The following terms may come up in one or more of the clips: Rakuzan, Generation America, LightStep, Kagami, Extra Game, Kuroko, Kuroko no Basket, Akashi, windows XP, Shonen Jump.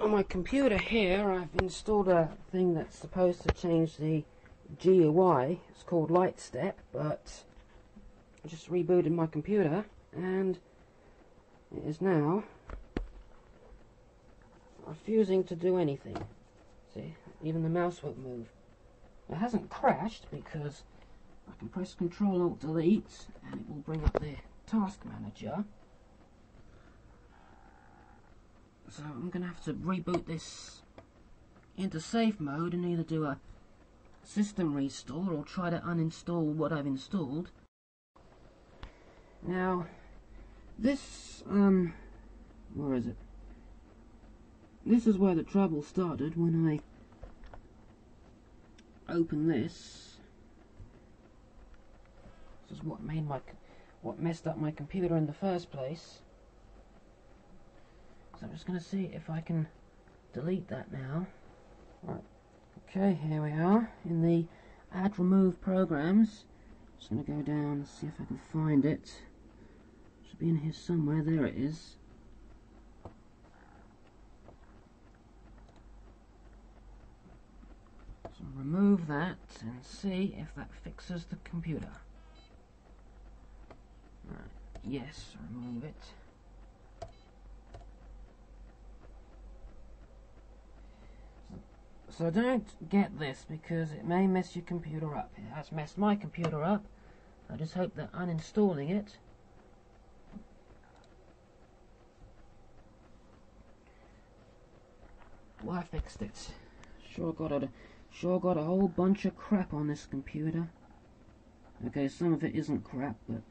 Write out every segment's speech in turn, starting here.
On my computer here, I've installed a thing that's supposed to change the GUI. It's called LightStep, but I just rebooted my computer, and it is now refusing to do anything. See, even the mouse won't move. It hasn't crashed because I can press Ctrl-Alt-Delete, and it will bring up the task manager. So I'm going to have to reboot this into safe mode and either do a system restore or try to uninstall what I've installed. Now, this, where is it? This is where the trouble started when I opened this. This is what messed up my computer in the first place. So I'm just going to see if I can delete that now. Right. Okay, here we are in the Add Remove Programs. I'm just going to go down and see if I can find it. It should be in here somewhere. There it is. So remove that and see if that fixes the computer. Right. Yes, remove it. So don't get this because it may mess your computer up. It has messed my computer up. I just hope that uninstalling it well, I fixed it. Sure got a whole bunch of crap on this computer. Okay, some of it isn't crap, but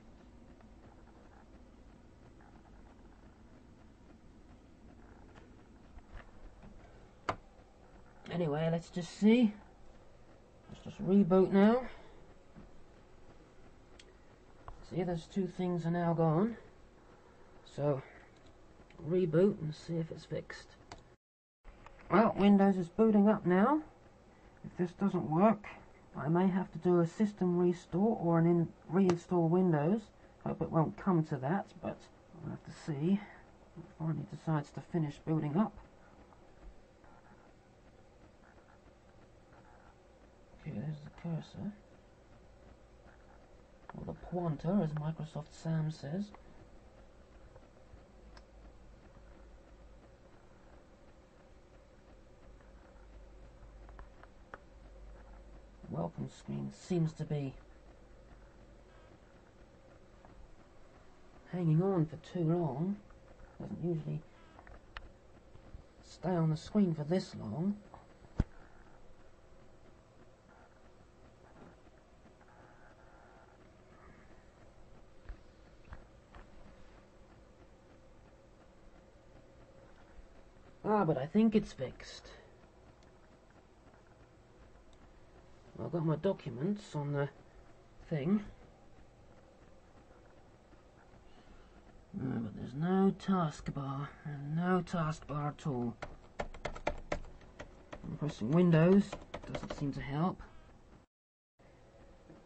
anyway, let's just see. Let's just reboot now. See, those two things are now gone. So, reboot and see if it's fixed. Well, Windows is booting up now. If this doesn't work, I may have to do a system restore or reinstall Windows. Hope it won't come to that, but we'll have to see. It finally decides to finish booting up. There's the cursor, or the pointer, as Microsoft Sam says. The welcome screen seems to be hanging on for too long. Doesn't usually stay on the screen for this long. Ah, but I think it's fixed. I've got my documents on the thing. No, but there's no taskbar, and no taskbar at all. I'm pressing Windows, doesn't seem to help.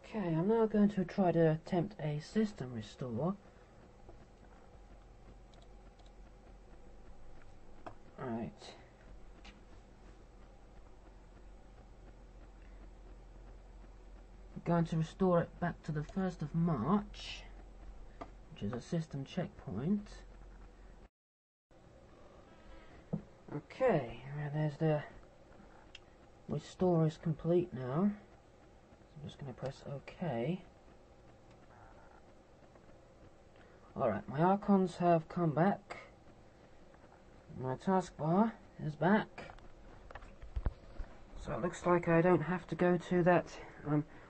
Okay, I'm now going to try to attempt a system restore. Going to restore it back to the 1st of March, which is a system checkpoint. Okay, and there's the restore is complete now. So I'm just going to press OK. Alright, my icons have come back. My taskbar is back. So it looks like I don't have to go to that.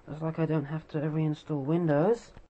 Looks like I don't have to reinstall Windows.